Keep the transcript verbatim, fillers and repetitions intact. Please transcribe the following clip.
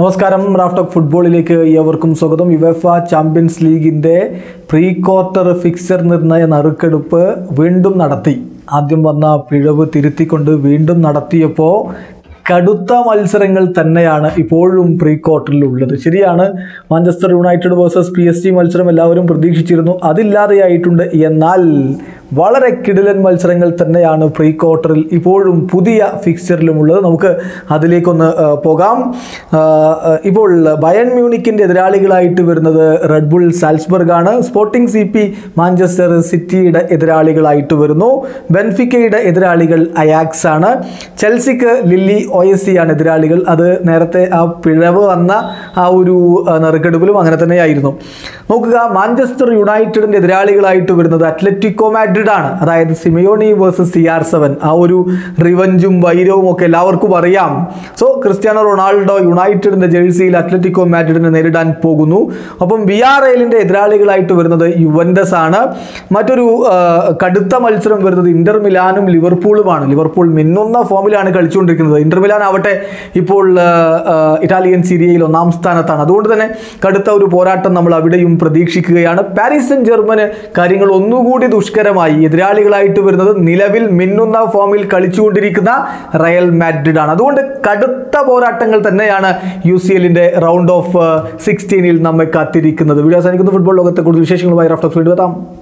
നമസ്കാരം Raf talk ഫുട്ബോളിലേക്ക് ഏവർക്കും സ്വാഗതം. യുവേഫ ചാമ്പ്യൻസ് ലീഗിൻ്റെ പ്രീ ക്വാർട്ടർ ഫിക്സർ നിർണയ നറുക്കെടുപ്പ് വീണ്ടും നടത്തി. ആദ്യം വന്ന പിഴവ് തിരുത്തിക്കൊണ്ട് വീണ്ടും നടത്തിയപ്പോൾ കടുത്ത മത്സരങ്ങൾ തന്നെയാണ് ഇപ്പോഴും പ്രീ ക്വാർട്ടറിലുള്ളത്. ശരിയാണ്, Manchester United versus P S G മത്സരം എല്ലാവരും പ്രതീക്ഷിച്ചിരുന്നു, അതില്ലാതെയായിട്ടുണ്ട്. എന്നാൽ വളരെ കിടിലൻ മത്സരങ്ങൾ തന്നെയാണ് പ്രീ ക്വാർട്ടറിൽ ഇപ്പോഴും പുതിയ ഫിക്സറിലുമുള്ളത്. നമുക്ക് അതിലേക്കൊന്ന് പോകാം. ഇപ്പോൾ ബയേൺ മ്യൂണിക്കിൻ്റെ എതിരാളികളായിട്ട് വരുന്നത് റെഡ് ബുൾ സാൽസ്ബർഗാണ്. സ്പോർട്ടിംഗ് സി പി മാഞ്ചസ്റ്റർ സിറ്റിയുടെ എതിരാളികളായിട്ട് വരുന്നു. ബെൻഫിക്കയുടെ എതിരാളികൾ അയാക്സ് ആണ്. ചെൽസിക്ക് ലില്ലി ഒ എസ് സി ആണ് എതിരാളികൾ. അത് നേരത്തെ ആ പിഴവ് വന്ന ആ ഒരു നറുക്കെടുപ്പിലും അങ്ങനെ തന്നെയായിരുന്നു. നോക്കുക, മാഞ്ചസ്റ്റർ യുണൈറ്റഡിൻ്റെ എതിരാളികളായിട്ട് വരുന്നത് അത്ലറ്റിക്കോ മാഡ്രിഡ് ാണ് അതായത് Simeone versus C R seven. ആ ഒരു റിവഞ്ചും വൈരവും ഒക്കെ എല്ലാവർക്കും അറിയാം. സോ ക്രിസ്ത്യാനോ റൊണാൾഡോ യുണൈറ്റഡിന്റെ ജേഴ്സിയിൽ അത്ലറ്റിക്കോ മാഡ്രിഡിനെ നേരിടാൻ പോകുന്നു. ഒപ്പം വി ആർ എല്ലിന്റെ എതിരാളികളായിട്ട് വരുന്നത് യുവൻ്റസ് ആണ്. മറ്റൊരു കടുത്ത മത്സരം വരുന്നത് ഇന്റർ മിലാനും ലിവർപൂളുമാണ്. ലിവർപൂൾ മിന്നുന്ന ഫോമിലാണ് കളിച്ചുകൊണ്ടിരിക്കുന്നത്. ഇന്റർ മിലാൻ ആവട്ടെ ഇപ്പോൾ ഇറ്റാലിയൻ സീരിയയിൽ ഒന്നാം സ്ഥാനത്താണ്. അതുകൊണ്ട് തന്നെ കടുത്ത ഒരു പോരാട്ടം നമ്മൾ അവിടെയും പ്രതീക്ഷിക്കുകയാണ്. പാരീസ് സെന്റ് ജർമ്മന് കാര്യങ്ങൾ ഒന്നുകൂടി ദുഷ്കരമായി. എതിരാളികളായിട്ട് വരുന്നത് നിലവിൽ മിന്നുന്ന ഫോമിൽ കളിച്ചുകൊണ്ടിരിക്കുന്ന റയൽ മാഡ്രിഡ് ആണ്. അതുകൊണ്ട് കടുത്ത പോരാട്ടങ്ങൾ തന്നെയാണ് യു സി എല്ലിന്റെ റൗണ്ട് ഓഫ് സിക്സ്റ്റീനിൽ നമ്മെ കാത്തിരിക്കുന്നത്. വീഡിയോ അവസാനിക്കുന്ന ഫുട്ബോൾ ലോകത്തെ കൂടുതൽ വിശേഷങ്ങളുമായി റഫ്ടോക്സ് വീണ്ടും എത്താം.